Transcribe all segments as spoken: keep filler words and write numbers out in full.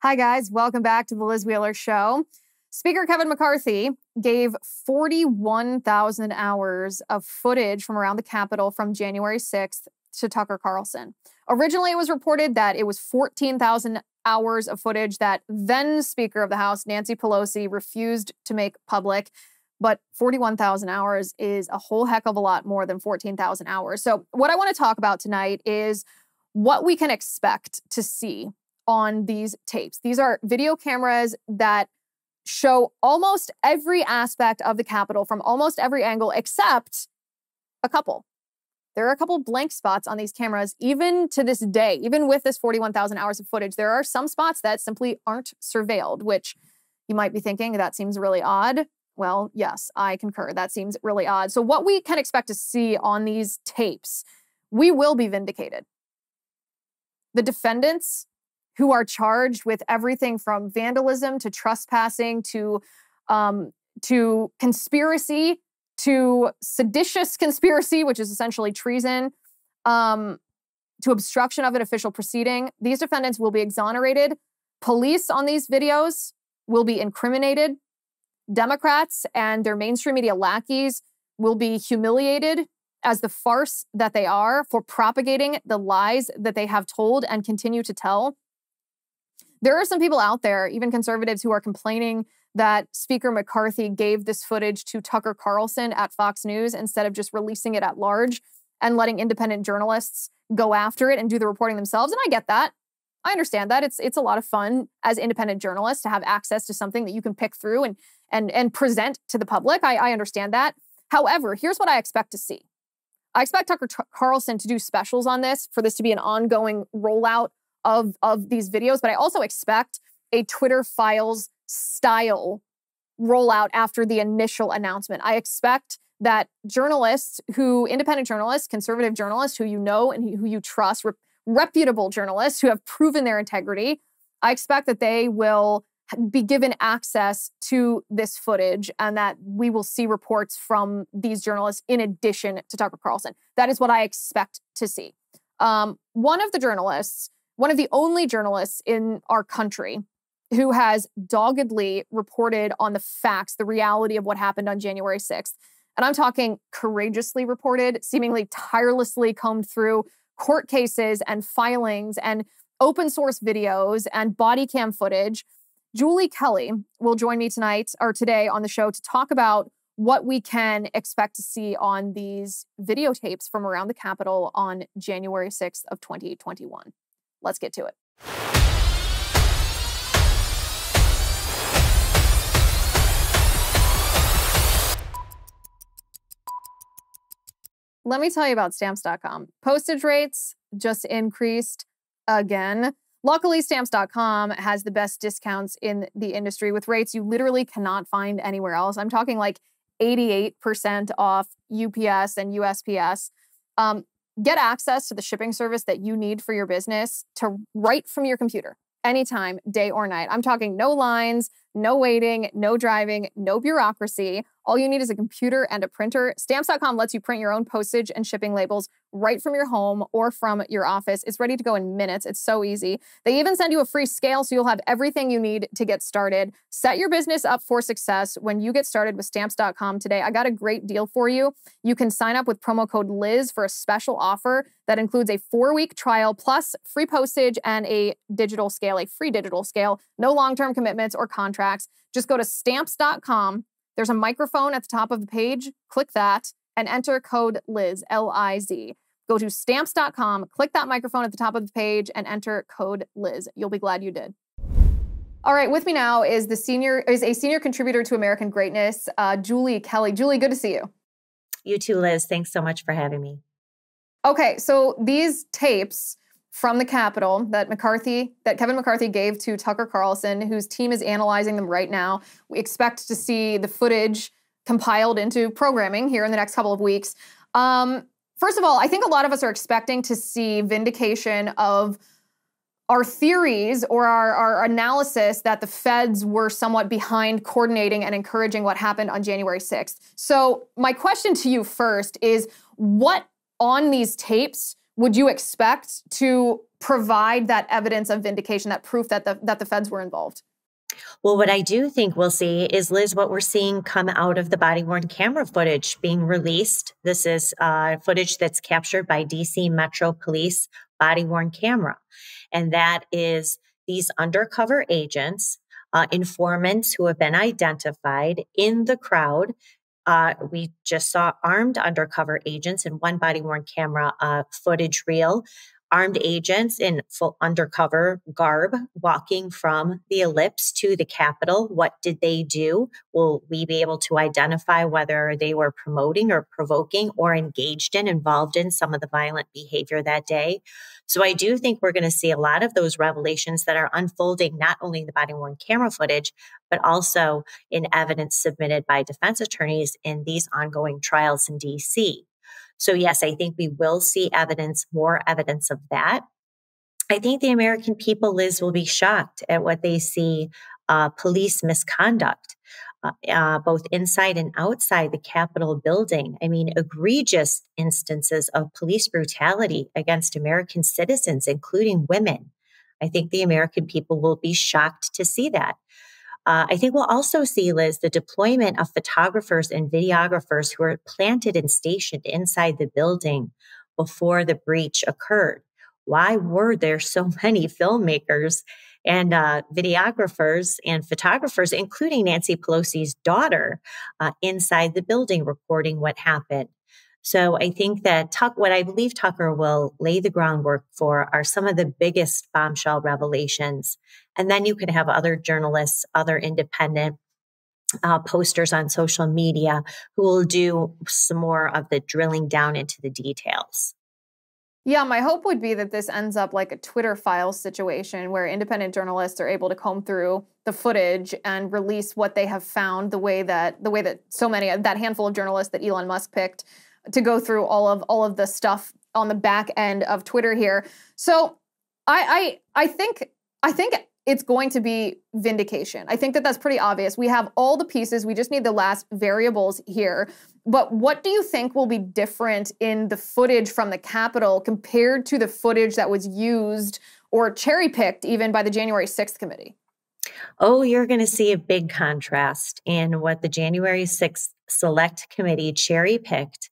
Hi, guys. Welcome back to the Liz Wheeler Show. Speaker Kevin McCarthy gave forty-one thousand hours of footage from around the Capitol from January sixth to Tucker Carlson. Originally, it was reported that it was fourteen thousand hours of footage that then Speaker of the House, Nancy Pelosi, refused to make public. But forty-one thousand hours is a whole heck of a lot more than fourteen thousand hours. So what I want to talk about tonight is what we can expect to see on these tapes. These are video cameras that show almost every aspect of the Capitol from almost every angle, except a couple. There are a couple blank spots on these cameras, even to this day, even with this forty-one thousand hours of footage. There are some spots that simply aren't surveilled, which you might be thinking, that seems really odd. Well, yes, I concur. That seems really odd. So what we can expect to see on these tapes, we will be vindicated. The defendants who are charged with everything from vandalism to trespassing to, um, to conspiracy to seditious conspiracy, which is essentially treason, um, to obstruction of an official proceeding. These defendants will be exonerated. Police on these videos will be incriminated. Democrats and their mainstream media lackeys will be humiliated as the farce that they are for propagating the lies that they have told and continue to tell. There are some people out there, even conservatives, who are complaining that Speaker McCarthy gave this footage to Tucker Carlson at Fox News instead of just releasing it at large and letting independent journalists go after it and do the reporting themselves. And I get that. I understand that. It's, it's a lot of fun as independent journalists to have access to something that you can pick through and, and, and present to the public. I, I understand that. However, here's what I expect to see. I expect Tucker Carlson to do specials on this, for this to be an ongoing rollout of, of these videos. But I also expect a Twitter files style rollout after the initial announcement. I expect that journalists who, independent journalists, conservative journalists who you know and who you trust, rep reputable journalists who have proven their integrity, I expect that they will be given access to this footage and that we will see reports from these journalists in addition to Tucker Carlson. That is what I expect to see. Um, one of the journalists, one of the only journalists in our country who has doggedly reported on the facts, the reality of what happened on January sixth. And I'm talking courageously reported, seemingly tirelessly combed through court cases and filings and open source videos and body cam footage. Julie Kelly will join me tonight or today on the show to talk about what we can expect to see on these videotapes from around the Capitol on January sixth of twenty twenty-one. Let's get to it. Let me tell you about Stamps dot com. Postage rates just increased again. Luckily, Stamps dot com has the best discounts in the industry with rates you literally cannot find anywhere else. I'm talking like eighty-eight percent off U P S and U S P S. Um, get access to the shipping service that you need for your business to right from your computer, anytime, day or night. I'm talking no lines, no waiting, no driving, no bureaucracy. All you need is a computer and a printer. Stamps dot com lets you print your own postage and shipping labels right from your home or from your office. It's ready to go in minutes. It's so easy. They even send you a free scale so you'll have everything you need to get started. Set your business up for success when you get started with Stamps dot com today. I got a great deal for you. You can sign up with promo code Liz for a special offer that includes a four-week trial plus free postage and a digital scale, a free digital scale. No long-term commitments or contracts. Just go to stamps dot com. There's a microphone at the top of the page. Click that and enter code Liz, L I Z. Go to stamps dot com, click that microphone at the top of the page and enter code Liz. You'll be glad you did. All right, with me now is the senior is a senior contributor to American Greatness, uh, Julie Kelly. Julie, good to see you. You too, Liz. Thanks so much for having me. Okay, so these tapes from the Capitol that McCarthy, that Kevin McCarthy gave to Tucker Carlson, whose team is analyzing them right now. We expect to see the footage compiled into programming here in the next couple of weeks. Um, first of all, I think a lot of us are expecting to see vindication of our theories or our, our analysis that the feds were somewhat behind coordinating and encouraging what happened on January sixth. So my question to you first is, what on these tapes would you expect to provide that evidence of vindication, that proof that the, that the feds were involved? Well, what I do think we'll see is, Liz, what we're seeing come out of the body-worn camera footage being released. This is uh, footage that's captured by D C Metro Police body-worn camera. And that is these undercover agents, uh, informants who have been identified in the crowd. Uh, we just saw armed undercover agents in one body-worn camera uh, footage reel. Armed agents in full undercover garb walking from the ellipse to the Capitol. What did they do? Will we be able to identify whether they were promoting or provoking or engaged in, involved in some of the violent behavior that day? So I do think we're going to see a lot of those revelations that are unfolding, not only in the body-worn camera footage, but also in evidence submitted by defense attorneys in these ongoing trials in D C So yes, I think we will see evidence, more evidence of that. I think the American people, Liz, will be shocked at what they see, uh, police misconduct, uh, uh, both inside and outside the Capitol building. I mean, egregious instances of police brutality against American citizens, including women. I think the American people will be shocked to see that. Uh, I think we'll also see, Liz, the deployment of photographers and videographers who were planted and stationed inside the building before the breach occurred. Why were there so many filmmakers and uh, videographers and photographers, including Nancy Pelosi's daughter, uh, inside the building recording what happened? So I think that Tuck, what I believe Tucker will lay the groundwork for are some of the biggest bombshell revelations. And then you can have other journalists, other independent uh, posters on social media who will do some more of the drilling down into the details. Yeah, my hope would be that this ends up like a Twitter files situation where independent journalists are able to comb through the footage and release what they have found, the way that the way that so many, that handful of journalists that Elon Musk picked to go through all of all of the stuff on the back end of Twitter here. So I I I think I think it's going to be vindication. I think that that's pretty obvious. We have all the pieces. We just need the last variables here. But what do you think will be different in the footage from the Capitol compared to the footage that was used or cherry-picked even by the January sixth committee? Oh, you're going to see a big contrast in what the January sixth Select Committee cherry-picked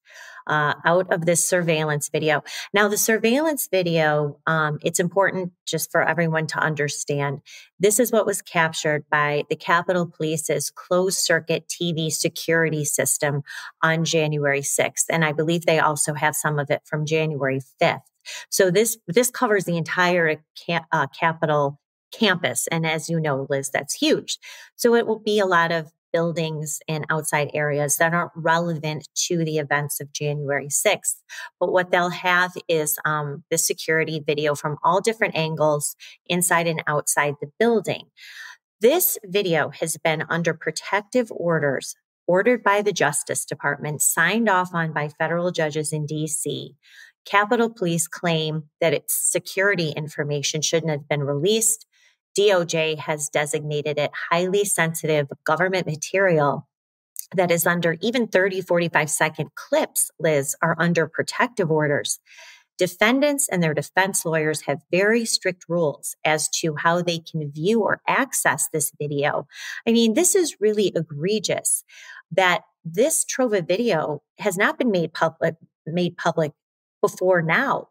uh, out of this surveillance video. Now, the surveillance video, um, it's important just for everyone to understand. This is what was captured by the Capitol Police's closed-circuit T V security system on January sixth. And I believe they also have some of it from January fifth. So this, this covers the entire ca- uh, Capitol campus. And as you know, Liz, that's huge. So it will be a lot of buildings and outside areas that aren't relevant to the events of January sixth. But what they'll have is um, the security video from all different angles inside and outside the building. This video has been under protective orders, ordered by the Justice Department, signed off on by federal judges in D C Capitol Police claim that its security information shouldn't have been released. D O J has designated it highly sensitive government material that is under even thirty, forty-five second clips, Liz, are under protective orders. Defendants and their defense lawyers have very strict rules as to how they can view or access this video. I mean, this is really egregious that this trove of video has not been made public, made public before now.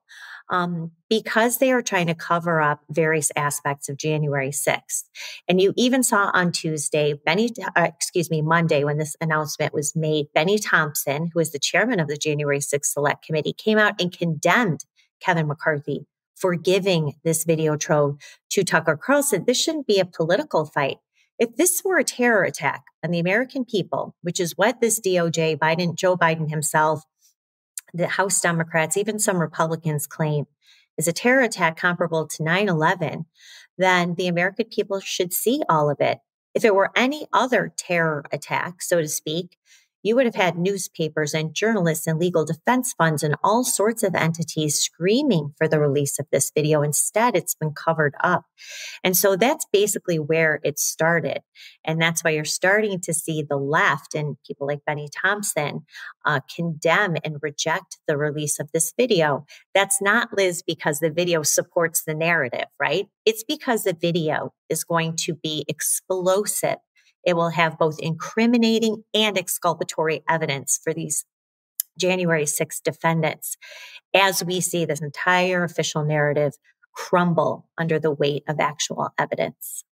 Um, because they are trying to cover up various aspects of January sixth. And you even saw on Tuesday, Benny, uh, excuse me, Monday, when this announcement was made, Benny Thompson, who is the chairman of the January sixth Select Committee, came out and condemned Kevin McCarthy for giving this video trove to Tucker Carlson. This shouldn't be a political fight. If this were a terror attack on the American people, which is what this D O J, Biden, Joe Biden himself, the House Democrats, even some Republicans claim is a terror attack comparable to nine eleven, then the American people should see all of it. If it were any other terror attack, so to speak, you would have had newspapers and journalists and legal defense funds and all sorts of entities screaming for the release of this video. Instead, it's been covered up. And so that's basically where it started. And that's why you're starting to see the left and people like Benny Thompson uh, condemn and reject the release of this video. That's not, Liz, because the video supports the narrative, right? It's because the video is going to be explosive. It will have both incriminating and exculpatory evidence for these January sixth defendants as we see this entire official narrative crumble under the weight of actual evidence.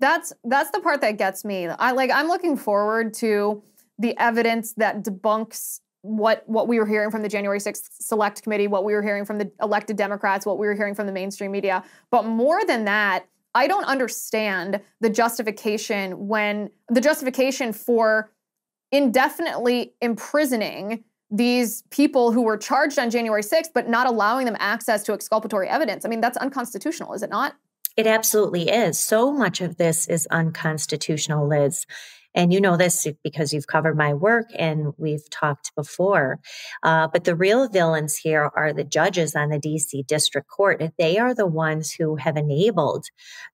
That's that's the part that gets me. I like I'm looking forward to the evidence that debunks what what we were hearing from the January sixth Select Committee, what we were hearing from the elected Democrats, what we were hearing from the mainstream media. But more than that, I don't understand the justification when the justification for indefinitely imprisoning these people who were charged on January sixth, but not allowing them access to exculpatory evidence. I mean, that's unconstitutional, is it not? It absolutely is. So much of this is unconstitutional, Liz. And you know this because you've covered my work and we've talked before. Uh, but the real villains here are the judges on the D C District Court. They are the ones who have enabled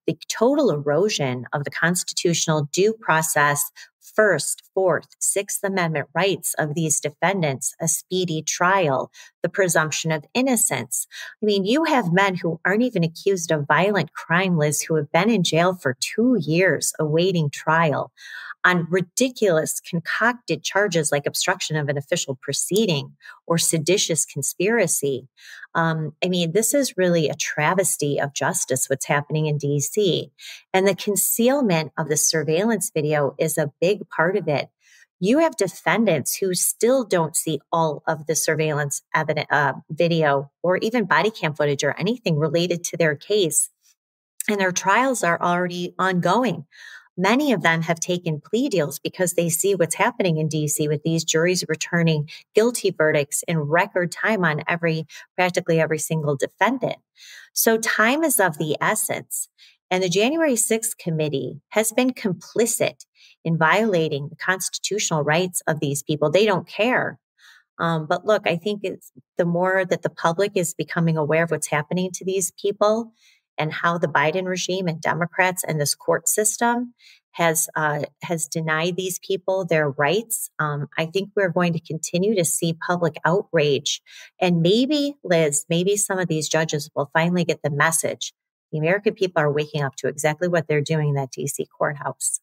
the total erosion of the constitutional due process, First, Fourth, Sixth Amendment rights of these defendants, a speedy trial, the presumption of innocence. I mean, you have men who aren't even accused of violent crime, Liz, who have been in jail for two years awaiting trial on ridiculous concocted charges like obstruction of an official proceeding or seditious conspiracy. Um, I mean, this is really a travesty of justice, what's happening in D C. And the concealment of the surveillance video is a big part of it. You have defendants who still don't see all of the surveillance evidence, uh, video or even body cam footage or anything related to their case. And their trials are already ongoing. Many of them have taken plea deals because they see what's happening in D C with these juries returning guilty verdicts in record time on every, practically every single defendant. So time is of the essence. And the January sixth committee has been complicit in violating the constitutional rights of these people. They don't care. Um, but look, I think it's the more that the public is becoming aware of what's happening to these people, and how the Biden regime and Democrats and this court system has uh, has denied these people their rights. Um, I think we're going to continue to see public outrage. And maybe, Liz, maybe some of these judges will finally get the message. The American people are waking up to exactly what they're doing in that D C courthouse.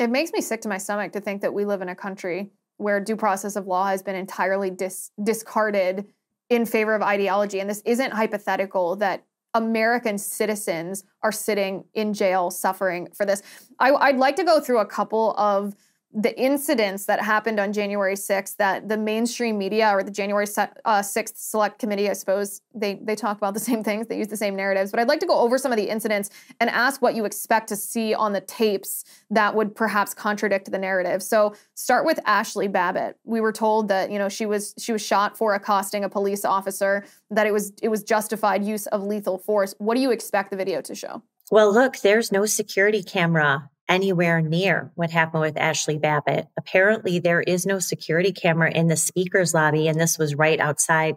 It makes me sick to my stomach to think that we live in a country where due process of law has been entirely dis discarded in favor of ideology. And this isn't hypothetical that American citizens are sitting in jail suffering for this. I, I'd like to go through a couple of the incidents that happened on January sixth that the mainstream media or the January sixth Select Committee, I suppose they, they talk about the same things, they use the same narratives, but I'd like to go over some of the incidents and ask what you expect to see on the tapes that would perhaps contradict the narrative. So start with Ashley Babbitt. We were told that, you know, she was she was shot for accosting a police officer, that it was it was justified use of lethal force. What do you expect the video to show? Well, look, there's no security camera anywhere near what happened with Ashley Babbitt. Apparently, there is no security camera in the speaker's lobby, and this was right outside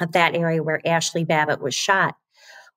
of that area where Ashley Babbitt was shot.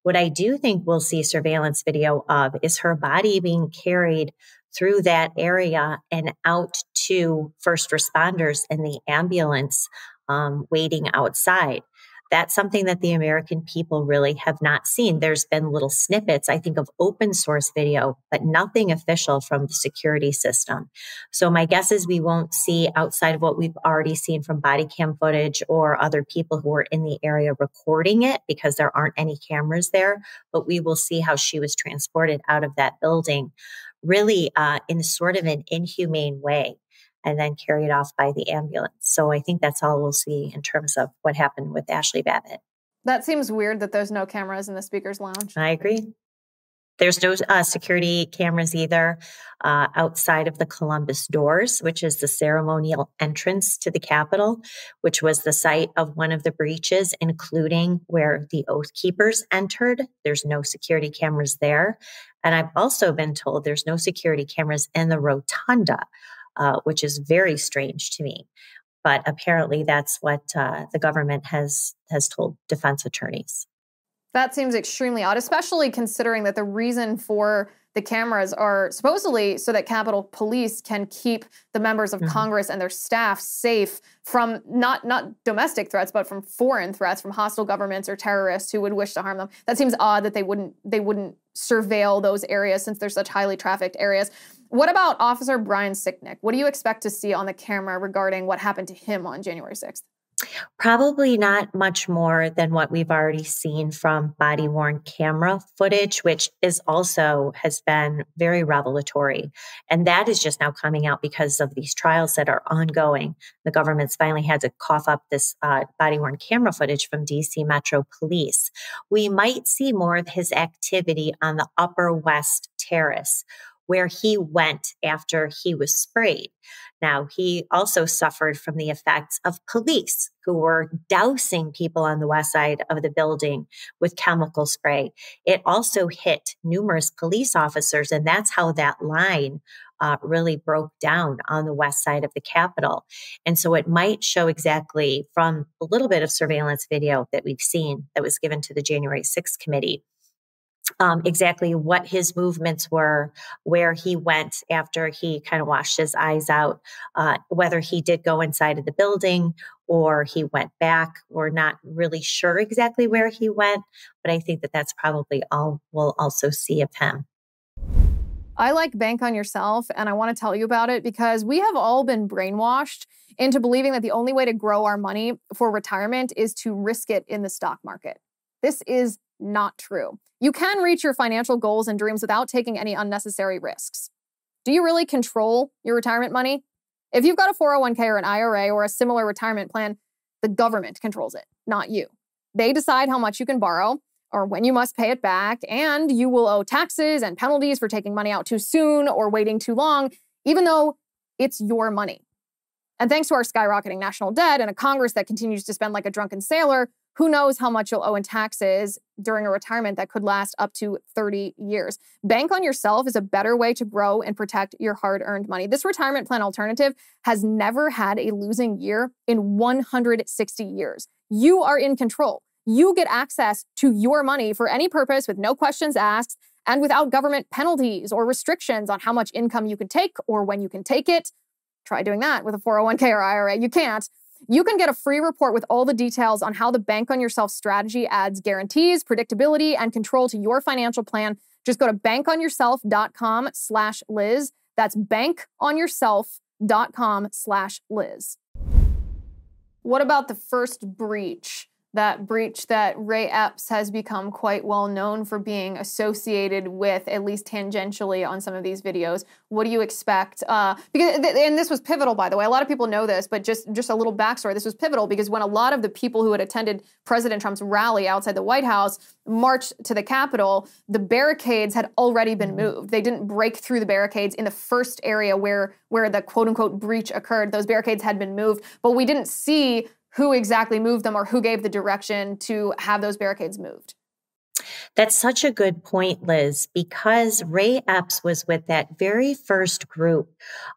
What I do think we'll see surveillance video of is her body being carried through that area and out to first responders in the ambulance um, waiting outside. That's something that the American people really have not seen. There's been little snippets, I think, of open source video, but nothing official from the security system. So my guess is we won't see outside of what we've already seen from body cam footage or other people who were in the area recording it, because there aren't any cameras there, but we will see how she was transported out of that building, really uh, in sort of an inhumane way, and then carried off by the ambulance. So I think that's all we'll see in terms of what happened with Ashley Babbitt. That seems weird that there's no cameras in the speaker's lounge. I agree. There's no uh, security cameras either uh, outside of the Columbus doors, which is the ceremonial entrance to the Capitol, which was the site of one of the breaches, including where the Oath Keepers entered. There's no security cameras there. And I've also been told there's no security cameras in the rotunda uh, which is very strange to me. But apparently that's what uh, the government has has told defense attorneys. That seems extremely odd, especially considering that the reason for the cameras are supposedly so that Capitol Police can keep the members of mm-hmm. Congress and their staff safe from not, not domestic threats, but from foreign threats, from hostile governments or terrorists who would wish to harm them. That seems odd that they wouldn't, they wouldn't surveil those areas since they're such highly trafficked areas. What about Officer Brian Sicknick? What do you expect to see on the camera regarding what happened to him on January sixth? Probably not much more than what we've already seen from body-worn camera footage, which is also has been very revelatory. And that is just now coming out because of these trials that are ongoing. The government's finally had to cough up this uh, body-worn camera footage from D C Metro Police. We might see more of his activity on the Upper West Terrace, where he went after he was sprayed. Now, he also suffered from the effects of police who were dousing people on the west side of the building with chemical spray. It also hit numerous police officers, and that's how that line uh, really broke down on the west side of the Capitol. And so it might show exactly from a little bit of surveillance video that we've seen that was given to the January sixth committee, Um, exactly what his movements were, where he went after he kind of washed his eyes out, uh, whether he did go inside of the building or he went back. We're not really sure exactly where he went, but I think that that's probably all we'll also see of him. I like Bank on Yourself, and I want to tell you about it because we have all been brainwashed into believing that the only way to grow our money for retirement is to risk it in the stock market. This is not true. You can reach your financial goals and dreams without taking any unnecessary risks. Do you really control your retirement money? If you've got a four oh one k or an I R A or a similar retirement plan, the government controls it, not you. They decide how much you can borrow or when you must pay it back, and you will owe taxes and penalties for taking money out too soon or waiting too long, even though it's your money. And thanks to our skyrocketing national debt and a Congress that continues to spend like a drunken sailor, who knows how much you'll owe in taxes during a retirement that could last up to thirty years. Bank on Yourself is a better way to grow and protect your hard-earned money. This retirement plan alternative has never had a losing year in one hundred sixty years. You are in control. You get access to your money for any purpose with no questions asked and without government penalties or restrictions on how much income you can take or when you can take it. Try doing that with a four oh one k or I R A. You can't. You can get a free report with all the details on how the Bank on Yourself strategy adds guarantees, predictability, and control to your financial plan. Just go to bankonyourself.com slash Liz. That's bankonyourself.com slash Liz. What about the first breach? That breach that Ray Epps has become quite well known for being associated with, at least tangentially on some of these videos. What do you expect? Uh, because th and this was pivotal, by the way. A lot of people know this, but just, just a little backstory. This was pivotal because when a lot of the people who had attended President Trump's rally outside the White House marched to the Capitol, the barricades had already been moved. They didn't break through the barricades in the first area where, where the quote-unquote breach occurred. Those barricades had been moved, but we didn't see who exactly moved them or who gave the direction to have those barricades moved. That's such a good point, Liz, because Ray Epps was with that very first group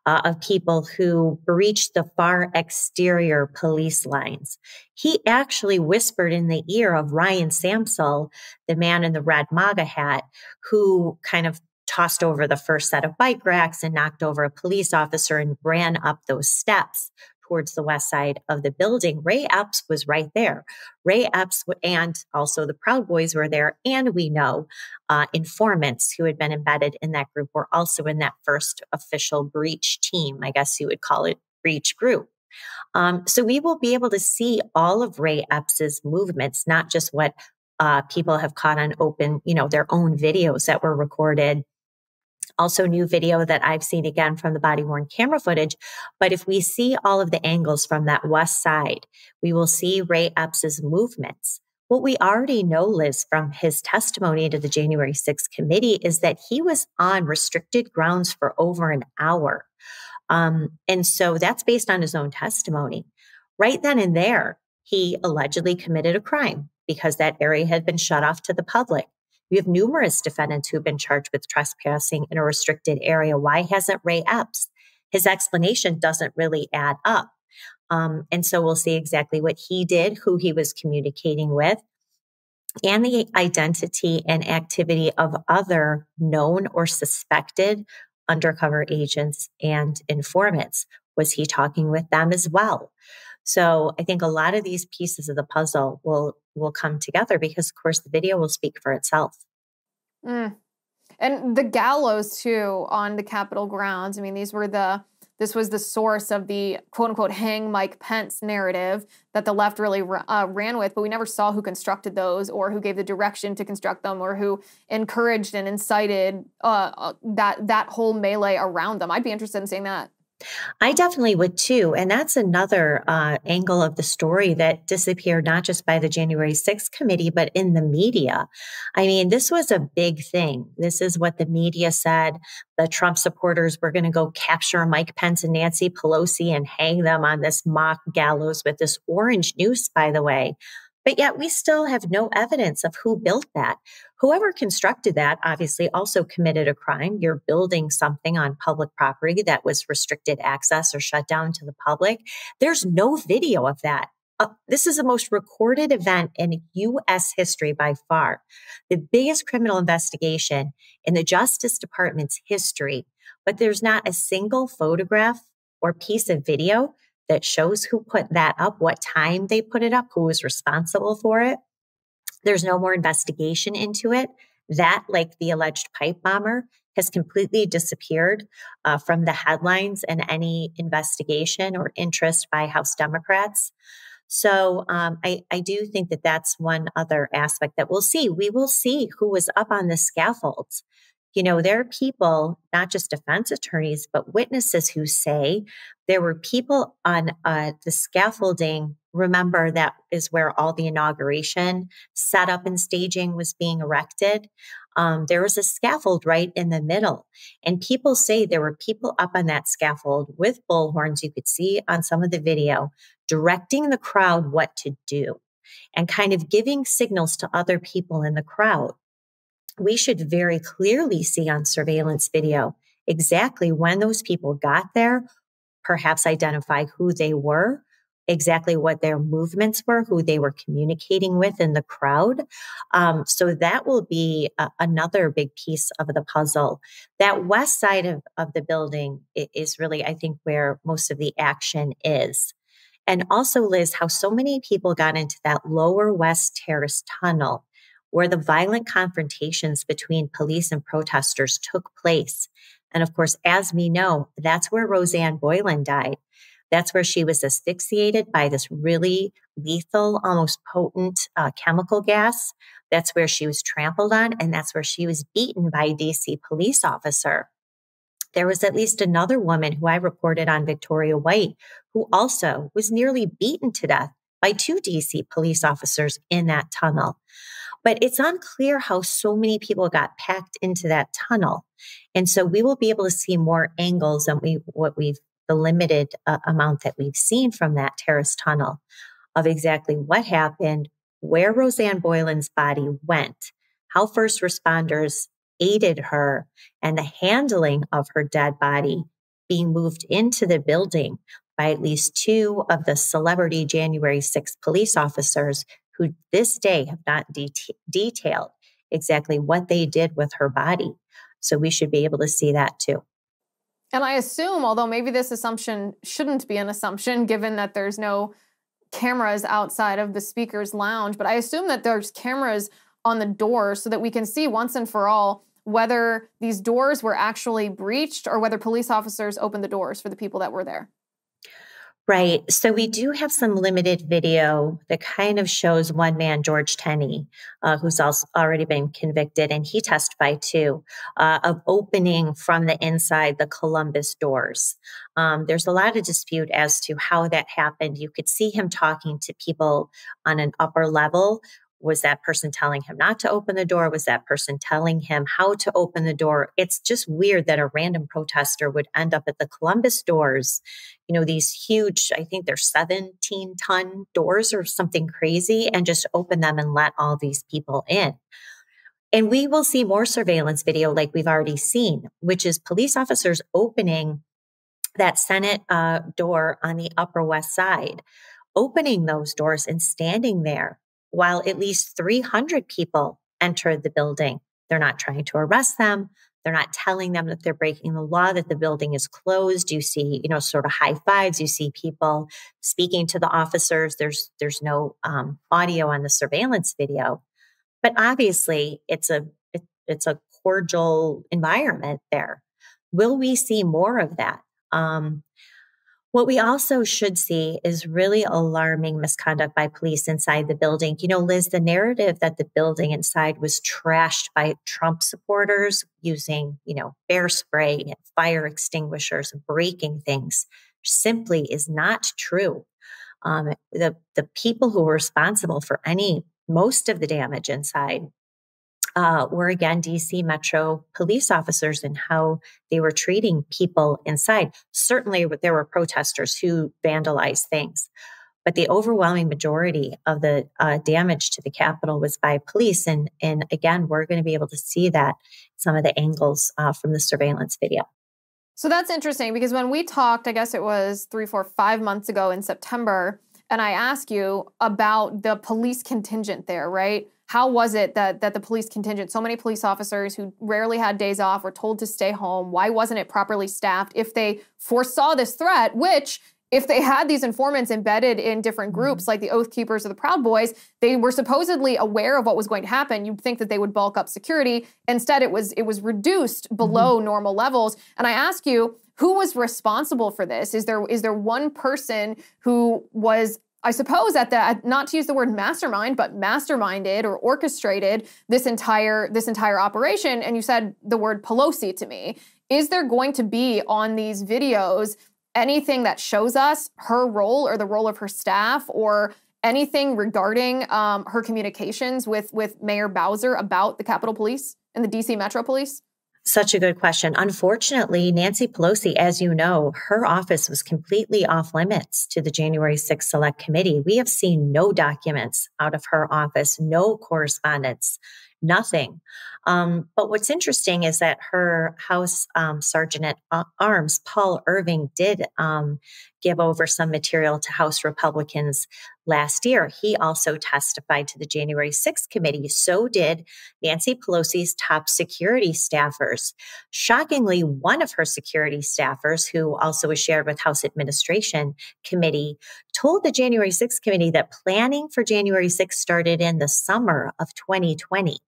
uh, of people who breached the far exterior police lines. He actually whispered in the ear of Ryan Samsel, the man in the red MAGA hat, who kind of tossed over the first set of bike racks and knocked over a police officer and ran up those steps towards the west side of the building. Ray Epps was right there. Ray Epps and also the Proud Boys were there. And we know uh, informants who had been embedded in that group were also in that first official breach team, I guess you would call it breach group. Um, so we will be able to see all of Ray Epps's movements, not just what uh, people have caught on open, you know, their own videos that were recorded. Also new video that I've seen again from the body-worn camera footage. But if we see all of the angles from that west side, we will see Ray Epps's movements. What we already know, Liz, from his testimony to the January sixth committee is that he was on restricted grounds for over an hour. Um, and so that's based on his own testimony. Right then and there, he allegedly committed a crime because that area had been shut off to the public. We have numerous defendants who've been charged with trespassing in a restricted area. Why hasn't Ray Epps? his explanation doesn't really add up. Um, and so we'll see exactly what he did, who he was communicating with, and the identity and activity of other known or suspected undercover agents and informants. Was he talking with them as well? So I think a lot of these pieces of the puzzle will will come together because, of course, the video will speak for itself. Mm. And the gallows, too, on the Capitol grounds. I mean, these were the this was the source of the quote unquote hang Mike Pence narrative that the left really uh, ran with, but we never saw who constructed those or who gave the direction to construct them or who encouraged and incited uh, that, that whole melee around them. I'd be interested in seeing that. I definitely would too. And that's another uh, angle of the story that disappeared, not just by the January sixth committee, but in the media. I mean, this was a big thing. This is what the media said. The Trump supporters were going to go capture Mike Pence and Nancy Pelosi and hang them on this mock gallows with this orange noose, by the way. But yet we still have no evidence of who built that. Whoever constructed that obviously also committed a crime. You're building something on public property that was restricted access or shut down to the public. There's no video of that. Uh, this is the most recorded event in U S history by far. The biggest criminal investigation in the Justice Department's history. But there's not a single photograph or piece of video that shows who put that up, what time they put it up, who was responsible for it. There's no more investigation into it. That, like the alleged pipe bomber, has completely disappeared uh, from the headlines and any investigation or interest by House Democrats. So um, I, I do think that that's one other aspect that we'll see. We will see who was up on the scaffolds. You know, there are people, not just defense attorneys, but witnesses who say there were people on uh, the scaffolding. Remember, that is where all the inauguration setup and staging was being erected. Um, there was a scaffold right in the middle. And people say there were people up on that scaffold with bullhorns, you could see on some of the video, directing the crowd what to do and kind of giving signals to other people in the crowd. We should very clearly see on surveillance video exactly when those people got there, perhaps identify who they were, exactly what their movements were, who they were communicating with in the crowd. Um, so that will be uh, another big piece of the puzzle. That west side of, of the building is really, I think, where most of the action is. And also, Liz, how so many people got into that lower west terrace tunnel where the violent confrontations between police and protesters took place. And of course, as we know, that's where Roseanne Boylan died. That's where she was asphyxiated by this really lethal, almost potent uh, chemical gas. That's where she was trampled on, and that's where she was beaten by a D C police officer. There was at least another woman who I reported on, Victoria White, who also was nearly beaten to death by two D C police officers in that tunnel. But it's unclear how so many people got packed into that tunnel. And so we will be able to see more angles than we, what we've, the limited uh, amount that we've seen from that terrace tunnel of exactly what happened, where Roseanne Boylan's body went, how first responders aided her, and the handling of her dead body being moved into the building by at least two of the celebrity January sixth police officers who this day have not de- detailed exactly what they did with her body. So we should be able to see that too. And I assume, although maybe this assumption shouldn't be an assumption given that there's no cameras outside of the speaker's lounge, but I assume that there's cameras on the door so that we can see once and for all whether these doors were actually breached or whether police officers opened the doors for the people that were there. Right. So we do have some limited video that kind of shows one man, George Tenney, uh, who's also already been convicted, and he testified too, uh, of opening from the inside the Columbus doors. Um, there's a lot of dispute as to how that happened. You could see him talking to people on an upper level. Was that person telling him not to open the door? Was that person telling him how to open the door? It's just weird that a random protester would end up at the Columbus doors, you know, these huge, I think they're seventeen ton doors or something crazy, and just open them and let all these people in. And we will see more surveillance video like we've already seen, which is police officers opening that Senate uh, door on the Upper West Side, opening those doors and standing there while at least three hundred people entered the building. They're not trying to arrest them. They're not telling them that they're breaking the law, that the building is closed. You see, you know, sort of high fives. You see people speaking to the officers. There's there's no um, audio on the surveillance video, but obviously it's a it, it's a cordial environment there. Will we see more of that? Um, what we also should see is really alarming misconduct by police inside the building. You know, Liz, the narrative that the building inside was trashed by Trump supporters using, you know, bear spray and fire extinguishers and breaking things simply is not true. Um, the, the people who were responsible for any, most of the damage inside Uh, were, again, D C Metro police officers and how they were treating people inside. Certainly, there were protesters who vandalized things, but the overwhelming majority of the uh, damage to the Capitol was by police. And, and again, we're going to be able to see that some of the angles uh, from the surveillance video. So that's interesting, because when we talked, I guess it was three, four, five months ago in September, and I asked you about the police contingent there, right? How was it that that the police contingent, so many police officers who rarely had days off, were told to stay home? Why wasn't it properly staffed? If they foresaw this threat, which if they had these informants embedded in different groups like the Oath Keepers or the Proud Boys, they were supposedly aware of what was going to happen. You'd think that they would bulk up security. Instead, it was it was reduced below mm-hmm. normal levels. And I ask you, who was responsible for this? Is there is there one person who was, I suppose, at that, not to use the word mastermind, but masterminded or orchestrated this entire this entire operation? And you said the word Pelosi to me. Is there going to be on these videos anything that shows us her role or the role of her staff or anything regarding um, her communications with with Mayor Bowser about the Capitol Police and the D C Metro Police? Such a good question. Unfortunately, Nancy Pelosi, as you know, her office was completely off limits to the January sixth Select Committee. We have seen no documents out of her office, no correspondence, nothing. Um, but what's interesting is that her House um, Sergeant at Arms, Paul Irving, did um, give over some material to House Republicans last year. He also testified to the January sixth committee. So did Nancy Pelosi's top security staffers. Shockingly, one of her security staffers, who also was shared with House Administration Committee, told the January sixth committee that planning for January sixth started in the summer of twenty twenty.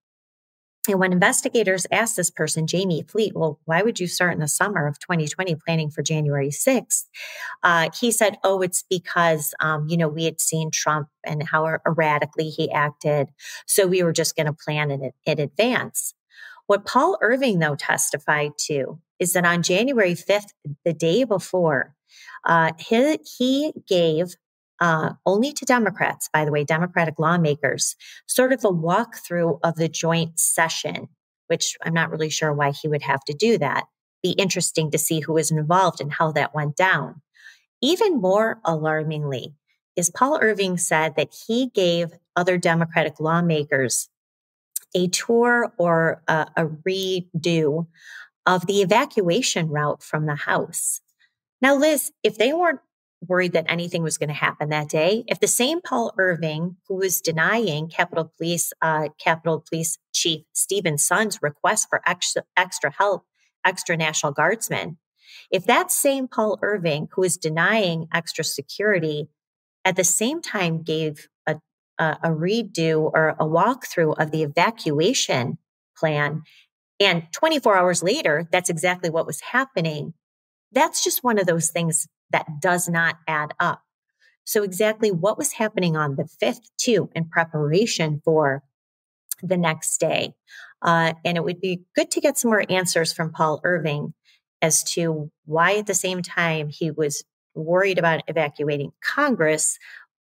And when investigators asked this person, Jamie Fleet, well, why would you start in the summer of twenty twenty planning for January sixth? Uh, he said, oh, it's because, um, you know, we had seen Trump and how erratically he acted. So we were just going to plan in, in advance. What Paul Irving, though, testified to is that on January fifth, the day before, uh, he, he gave Uh, only to Democrats, by the way, Democratic lawmakers, sort of a walkthrough of the joint session, which I'm not really sure why he would have to do that. Be interesting to see who was involved and how that went down. Even more alarmingly is Paul Irving said that he gave other Democratic lawmakers a tour or a, a redo of the evacuation route from the House. Now, Liz, if they weren't worried that anything was going to happen that day, if the same Paul Irving, who was denying Capitol Police uh, Capitol Police Chief Stephen Sun's request for extra, extra help, extra National Guardsmen, if that same Paul Irving, who was denying extra security, at the same time gave a, a, a redo or a walkthrough of the evacuation plan, and twenty-four hours later, that's exactly what was happening, that's just one of those things that does not add up. So exactly what was happening on the fifth, too, in preparation for the next day. Uh, and it would be good to get some more answers from Paul Irving as to why at the same time he was worried about evacuating Congress,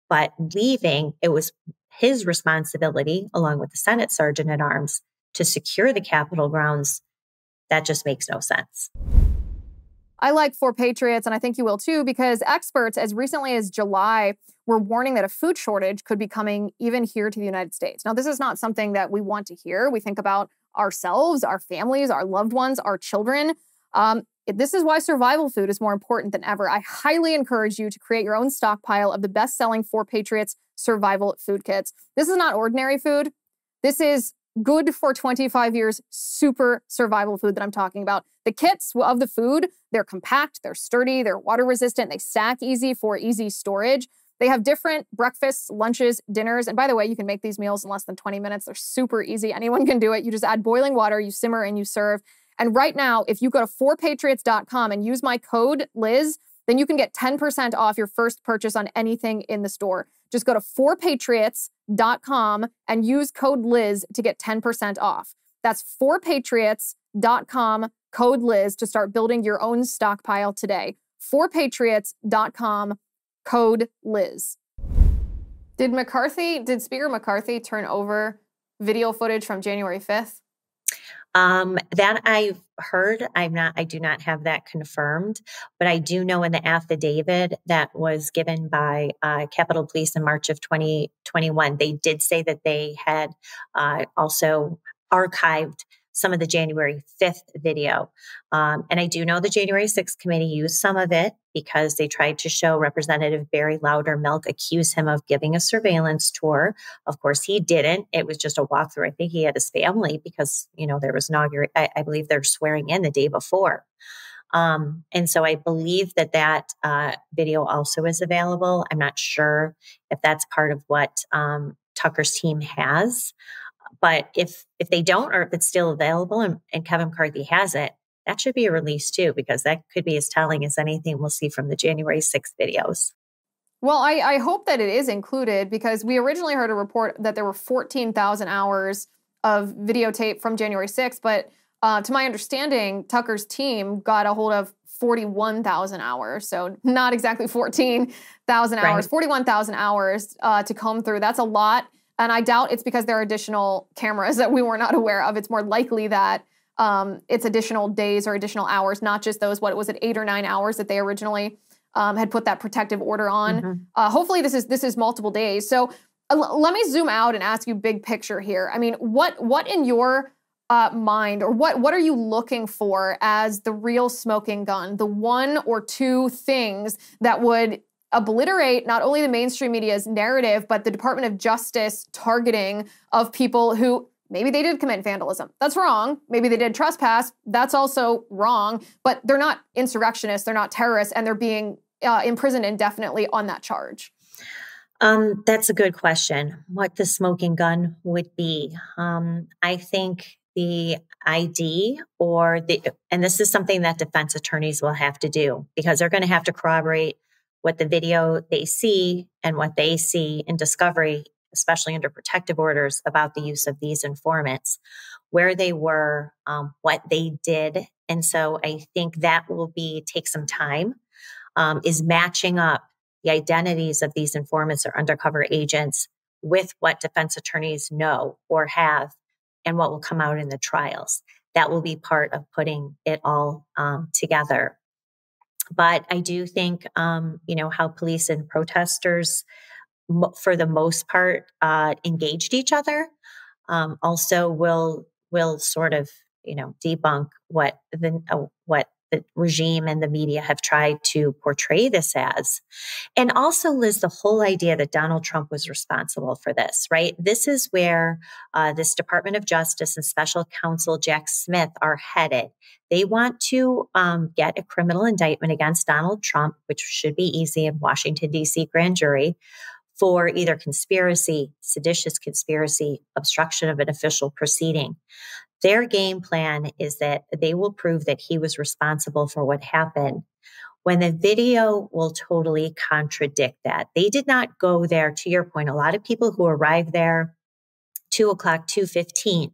but leaving, it was his responsibility, along with the Senate Sergeant at Arms, to secure the Capitol grounds. That just makes no sense. I like Four Patriots, and I think you will too, because experts as recently as July were warning that a food shortage could be coming even here to the United States. Now, this is not something that we want to hear. We think about ourselves, our families, our loved ones, our children. Um, This is why survival food is more important than ever. I highly encourage you to create your own stockpile of the best-selling Four Patriots survival food kits. This is not ordinary food. This is good for twenty-five years, super survival food that I'm talking about. The kits of the food, they're compact, they're sturdy, they're water-resistant, they stack easy for easy storage. They have different breakfasts, lunches, dinners. And by the way, you can make these meals in less than twenty minutes. They're super easy. Anyone can do it. You just add boiling water, you simmer, and you serve. And right now, if you go to four patriots dot com and use my code Liz, then you can get ten percent off your first purchase on anything in the store. Just go to four patriots dot com and use code Liz to get ten percent off. That's four patriots dot com, code Liz, to start building your own stockpile today. four patriots dot com, code Liz. Did McCarthy, did Speaker McCarthy turn over video footage from January fifth? Um, that I've heard. I'm not, I do not have that confirmed, but I do know in the affidavit that was given by uh, Capitol Police in March of twenty twenty-one, they did say that they had uh, also archived some of the January fifth video. Um, and I do know the January sixth committee used some of it because they tried to show Representative Barry Loudermilk, accuse him of giving a surveillance tour. Of course, he didn't. It was just a walkthrough. I think he had his family because, you know, there was inauguration. I, I believe they're swearing in the day before. Um, and so I believe that that uh, video also is available. I'm not sure if that's part of what um, Tucker's team has. But if if they don't, or if it's still available and, and Kevin McCarthy has it, that should be a release too, because that could be as telling as anything we'll see from the January sixth videos. Well, I, I hope that it is included, because we originally heard a report that there were fourteen thousand hours of videotape from January sixth. But uh, to my understanding, Tucker's team got a hold of forty-one thousand hours. So not exactly fourteen thousand hours, right. forty-one thousand hours uh, to comb through. That's a lot. And I doubt it's because there are additional cameras that we were not aware of. It's more likely that um, it's additional days or additional hours, not just those, what was it, eight or nine hours that they originally um, had put that protective order on. Mm-hmm. Uh, hopefully this is this is multiple days. So uh, let me zoom out and ask you big picture here. I mean, what what in your uh, mind, or what, what are you looking for as the real smoking gun, the one or two things that would obliterate not only the mainstream media's narrative, but the Department of Justice targeting of people who maybe they did commit vandalism? That's wrong. Maybe they did trespass. That's also wrong. But they're not insurrectionists. They're not terrorists. And they're being uh, imprisoned indefinitely on that charge. Um, that's a good question. What the smoking gun would be. Um, I think the I D or the, and this is something that defense attorneys will have to do, because they're going to have to corroborate what the video they see and what they see in discovery, especially under protective orders, about the use of these informants, where they were, um, what they did. And so I think that will be take some time, um, is matching up the identities of these informants or undercover agents with what defense attorneys know or have and what will come out in the trials. That will be part of putting it all um, together. But I do think, um, you know, how police and protesters, m for the most part, uh, engaged each other, um, also will will sort of, you know, debunk what the uh, what the regime and the media have tried to portray this as. And also, Liz, the whole idea that Donald Trump was responsible for this, right? This is where uh, this Department of Justice and Special Counsel Jack Smith are headed. They want to um, get a criminal indictment against Donald Trump, which should be easy, in Washington, D C grand jury, for either conspiracy, seditious conspiracy, obstruction of an official proceeding. Their game plan is that they will prove that he was responsible for what happened, when the video will totally contradict that. They did not go there, to your point. A lot of people who arrived there, two o'clock, two fifteen,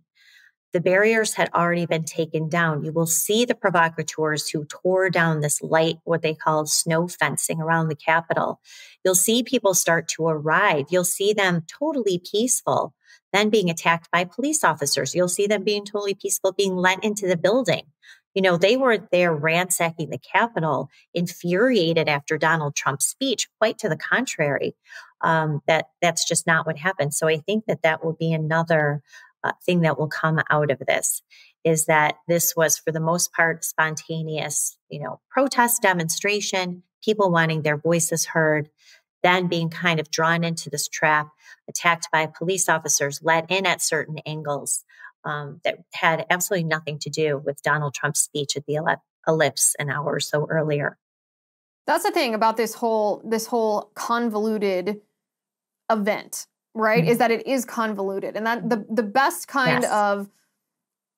the barriers had already been taken down. You will see the provocateurs who tore down this light, what they called snow fencing around the Capitol. You'll see people start to arrive. You'll see them totally peaceful, then being attacked by police officers. You'll see them being totally peaceful, being let into the building. You know, they were there ransacking the Capitol, infuriated after Donald Trump's speech. Quite to the contrary, um, that that's just not what happened. So I think that that will be another uh, thing that will come out of this is that this was, for the most part, spontaneous, you know, protest, demonstration, people wanting their voices heard, then being kind of drawn into this trap, attacked by police officers, let in at certain angles um, that had absolutely nothing to do with Donald Trump's speech at the Ellipse an hour or so earlier. That's the thing about this whole this whole convoluted event, right? Mm-hmm. Is that it is convoluted, and that the the best kind yes. of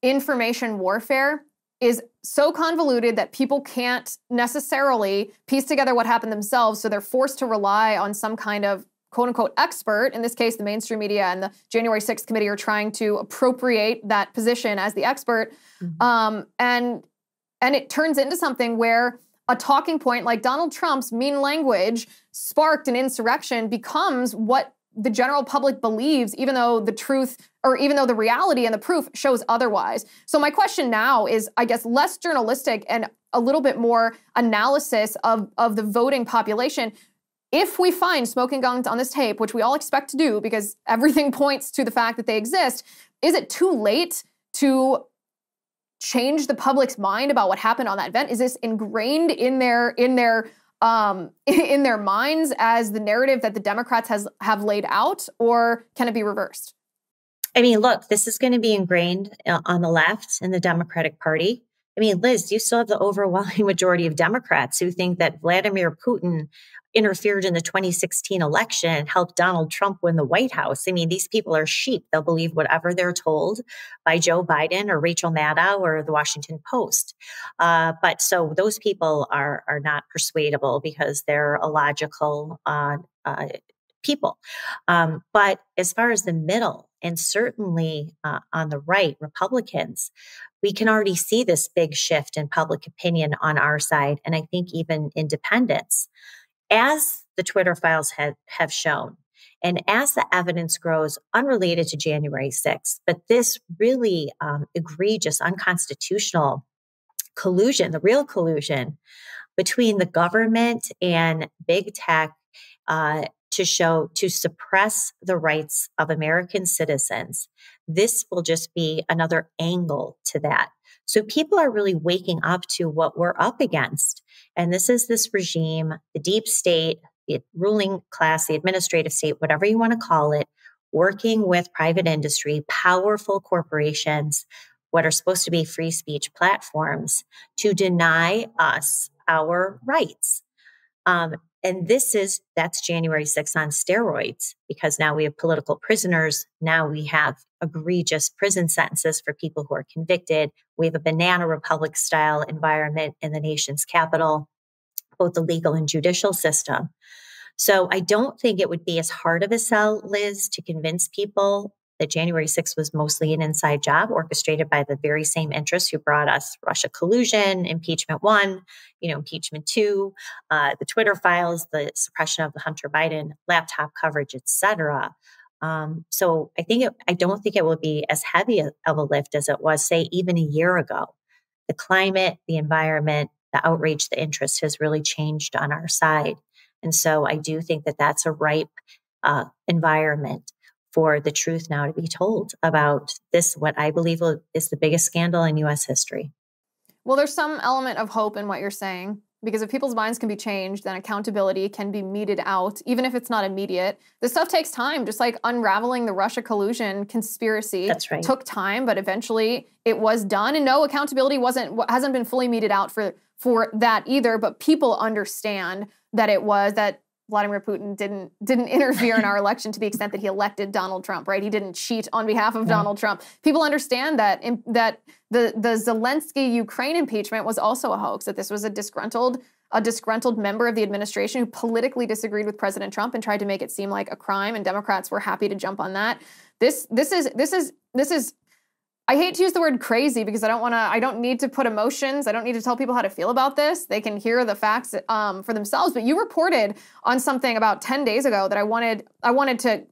information warfare is so convoluted that people can't necessarily piece together what happened themselves, so they're forced to rely on some kind of quote-unquote expert. In this case, the mainstream media and the January sixth committee are trying to appropriate that position as the expert. Mm-hmm. Um, and, and it turns into something where a talking point like Donald Trump's mean language sparked an insurrection becomes what the general public believes, even though the truth, or even though the reality and the proof shows otherwise. So my question now is, I guess, less journalistic and a little bit more analysis of, of the voting population. If we find smoking guns on this tape, which we all expect to do because everything points to the fact that they exist, is it too late to change the public's mind about what happened on that event? Is this ingrained in their in their um, in their minds as the narrative that the Democrats has have laid out, or can it be reversed? I mean, look, this is going to be ingrained on the left in the Democratic Party. I mean, Liz, you still have the overwhelming majority of Democrats who think that Vladimir Putin interfered in the twenty sixteen election and helped Donald Trump win the White House. I mean, these people are sheep. They'll believe whatever they're told by Joe Biden or Rachel Maddow or the Washington Post. Uh, but so those people are are not persuadable because they're illogical uh, uh, people. Um, but as far as the middle, and certainly uh, on the right, Republicans, we can already see this big shift in public opinion on our side, and I think even independents. As the Twitter files have, have shown, and as the evidence grows unrelated to January sixth, but this really um, egregious, unconstitutional collusion, the real collusion between the government and big tech uh, to show, to suppress the rights of American citizens, this will just be another angle to that. So people are really waking up to what we're up against. And this is this regime, the deep state, the ruling class, the administrative state, whatever you want to call it, working with private industry, powerful corporations, what are supposed to be free speech platforms, to deny us our rights. Um, and this is, that's January sixth on steroids, because now we have political prisoners. Now we have egregious prison sentences for people who are convicted. We have a banana republic style environment in the nation's capital, both the legal and judicial system. So I don't think it would be as hard of a sell, Liz, to convince people that January sixth was mostly an inside job orchestrated by the very same interests who brought us Russia collusion, impeachment one, you know, impeachment two, uh, the Twitter files, the suppression of the Hunter Biden laptop coverage, et cetera. Um, so I think it, I don't think it will be as heavy of a lift as it was, say, even a year ago. The climate, the environment, the outrage, the interest has really changed on our side. And so I do think that that's a ripe uh, environment for the truth now to be told about this, what I believe is the biggest scandal in U S history. Well, there's some element of hope in what you're saying, because if people's minds can be changed, then accountability can be meted out, even if it's not immediate. This stuff takes time, just like unraveling the Russia collusion conspiracy. That's right. Took time, but eventually it was done. And no, accountability wasn't hasn't been fully meted out for, for that either, but people understand that it was, that Vladimir Putin didn't didn't interfere in our election to the extent that he elected Donald Trump, right? He didn't cheat on behalf of yeah. Donald Trump. People understand that that the the Zelensky Ukraine impeachment was also a hoax, that this was a disgruntled a disgruntled member of the administration who politically disagreed with President Trump and tried to make it seem like a crime, and Democrats were happy to jump on that. This this is this is this is I hate to use the word crazy because I don't want to, I don't need to put emotions. I don't need to tell people how to feel about this. They can hear the facts um, for themselves. But you reported on something about ten days ago that I wanted, I wanted to,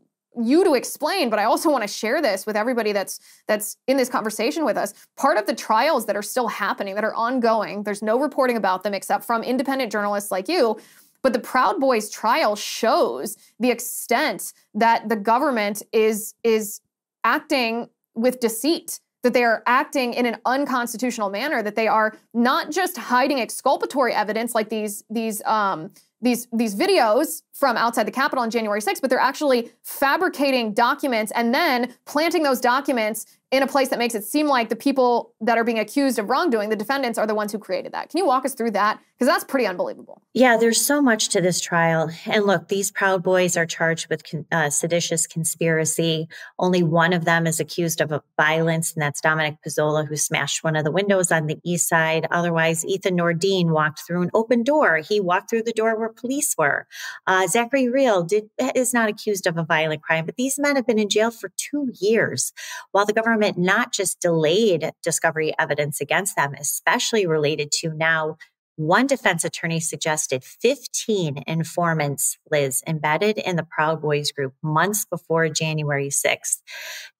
you to explain, but I also want to share this with everybody that's, that's in this conversation with us. Part of the trials that are still happening, that are ongoing, there's no reporting about them except from independent journalists like you. But the Proud Boys trial shows the extent that the government is, is acting with deceit, that they are acting in an unconstitutional manner, that they are not just hiding exculpatory evidence like these these um, these these videos from outside the Capitol on January sixth, but they're actually fabricating documents and then planting those documents in a place that makes it seem like the people that are being accused of wrongdoing, the defendants, are the ones who created that. Can you walk us through that? Because that's pretty unbelievable. Yeah, there's so much to this trial. And look, these Proud Boys are charged with con- uh, seditious conspiracy. Only one of them is accused of a violence, and that's Dominic Pozzola, who smashed one of the windows on the east side. Otherwise, Ethan Nordean walked through an open door. He walked through the door where police were. Uh, Zachary Rehl did, is not accused of a violent crime, but these men have been in jail for two years, while the government not just delayed discovery evidence against them, especially related to now one defense attorney suggested fifteen informants, Liz, embedded in the Proud Boys group months before January sixth.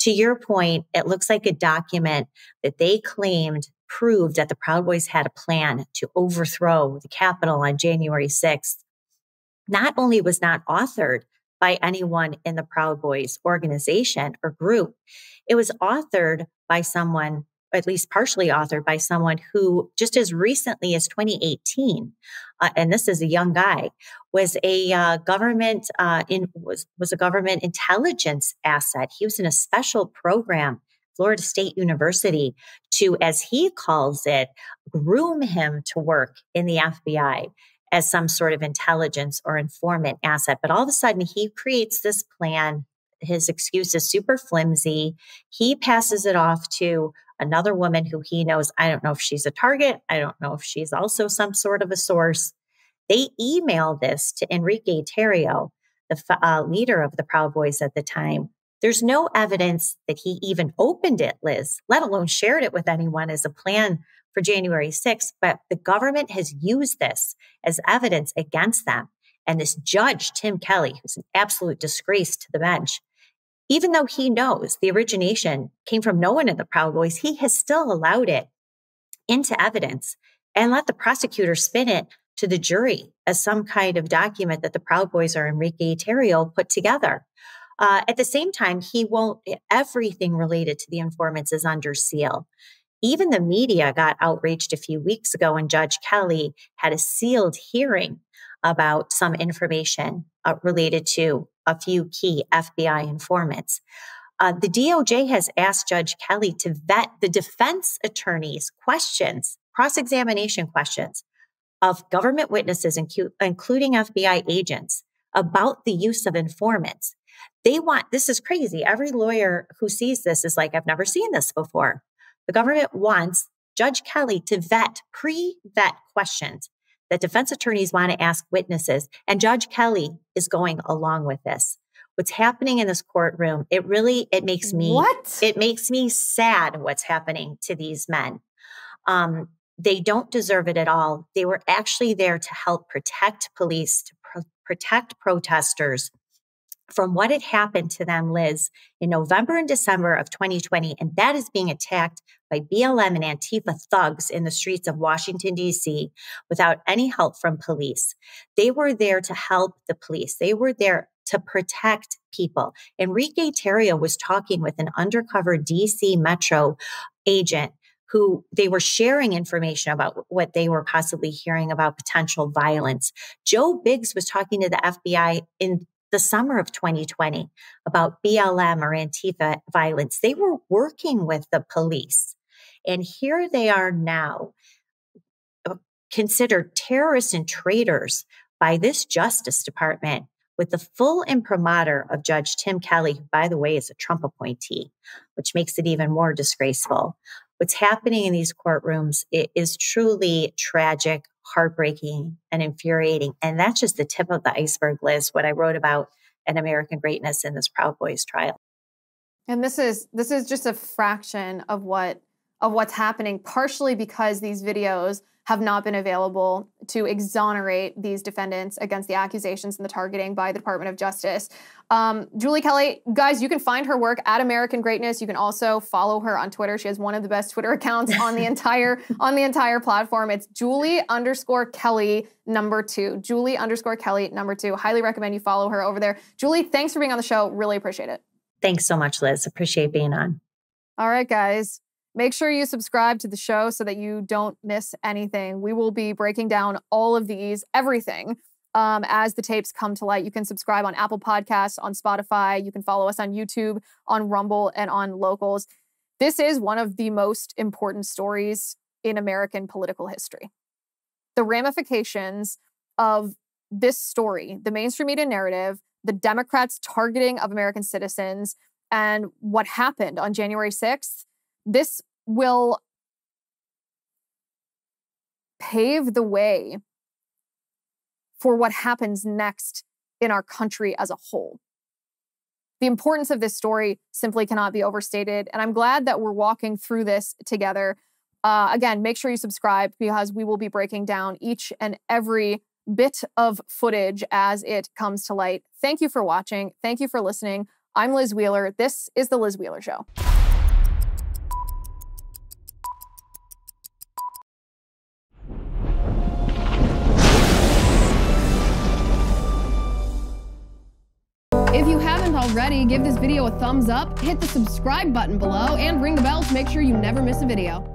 To your point, it looks like a document that they claimed proved that the Proud Boys had a plan to overthrow the Capitol on January sixth. Not only was not authored by anyone in the Proud Boys organization or group, it was authored by someone, at least partially authored by someone who just as recently as twenty eighteen, uh, and this is a young guy, was a uh, government uh, in was was a government intelligence asset. He was in a special program, Florida State University, to, as he calls it, groom him to work in the F B I as some sort of intelligence or informant asset. But all of a sudden, he creates this plan. His excuse is super flimsy. He passes it off to another woman who he knows. I don't know if she's a target. I don't know if she's also some sort of a source. They email this to Enrique Tarrio, the uh, leader of the Proud Boys at the time. There's no evidence that he even opened it, Liz, let alone shared it with anyone as a plan for January sixth, but the government has used this as evidence against them. And this judge, Tim Kelly, who's an absolute disgrace to the bench, even though he knows the origination came from no one in the Proud Boys, he has still allowed it into evidence and let the prosecutor spin it to the jury as some kind of document that the Proud Boys or Enrique Tarrio put together. Uh, at the same time, he won't, everything related to the informants is under seal. Even the media got outraged a few weeks ago when Judge Kelly had a sealed hearing about some information uh, related to a few key F B I informants. Uh, the D O J has asked Judge Kelly to vet the defense attorneys' questions, cross-examination questions of government witnesses, incu- including F B I agents, about the use of informants. They want, this is crazy. Every lawyer who sees this is like, I've never seen this before. The government wants Judge Kelly to vet, pre-vet questions that defense attorneys want to ask witnesses, and Judge Kelly is going along with this. What's happening in this courtroom, it really, it makes me, what? It makes me sad what's happening to these men. Um, they don't deserve it at all. They were actually there to help protect police, to pro- protect protesters from what had happened to them, Liz, in November and December of twenty twenty, and that is being attacked by B L M and Antifa thugs in the streets of Washington, D C, without any help from police. They were there to help the police. They were there to protect people. Enrique Tarrio was talking with an undercover D C Metro agent who they were sharing information about what they were possibly hearing about potential violence. Joe Biggs was talking to the F B I in the summer of twenty twenty about B L M or Antifa violence. They were working with the police. And here they are now, considered terrorists and traitors by this Justice Department with the full imprimatur of Judge Tim Kelly, who, by the way, is a Trump appointee, which makes it even more disgraceful. What's happening in these courtrooms, it is truly tragic, heartbreaking, and infuriating. And that's just the tip of the iceberg, Liz, what I wrote about in American Greatness in this Proud Boys trial. And this is this is just a fraction of what of what's happening, partially because these videos have not been available to exonerate these defendants against the accusations and the targeting by the Department of Justice. Um, Julie Kelly, guys, you can find her work at American Greatness. You can also follow her on Twitter. She has one of the best Twitter accounts on the entire on the entire platform. It's Julie underscore Kelly number two. Julie underscore Kelly number two. Highly recommend you follow her over there. Julie, thanks for being on the show. Really appreciate it. Thanks so much, Liz. Appreciate being on. All right, guys. Make sure you subscribe to the show so that you don't miss anything. We will be breaking down all of these, everything, um, as the tapes come to light. You can subscribe on Apple Podcasts, on Spotify. You can follow us on YouTube, on Rumble, and on Locals. This is one of the most important stories in American political history. The ramifications of this story, the mainstream media narrative, the Democrats' targeting of American citizens, and what happened on January sixth, this will pave the way for what happens next in our country as a whole. The importance of this story simply cannot be overstated, and I'm glad that we're walking through this together. Uh, again, make sure you subscribe because we will be breaking down each and every bit of footage as it comes to light. Thank you for watching. Thank you for listening. I'm Liz Wheeler. This is The Liz Wheeler Show. If you haven't already, give this video a thumbs up, hit the subscribe button below, and ring the bell to make sure you never miss a video.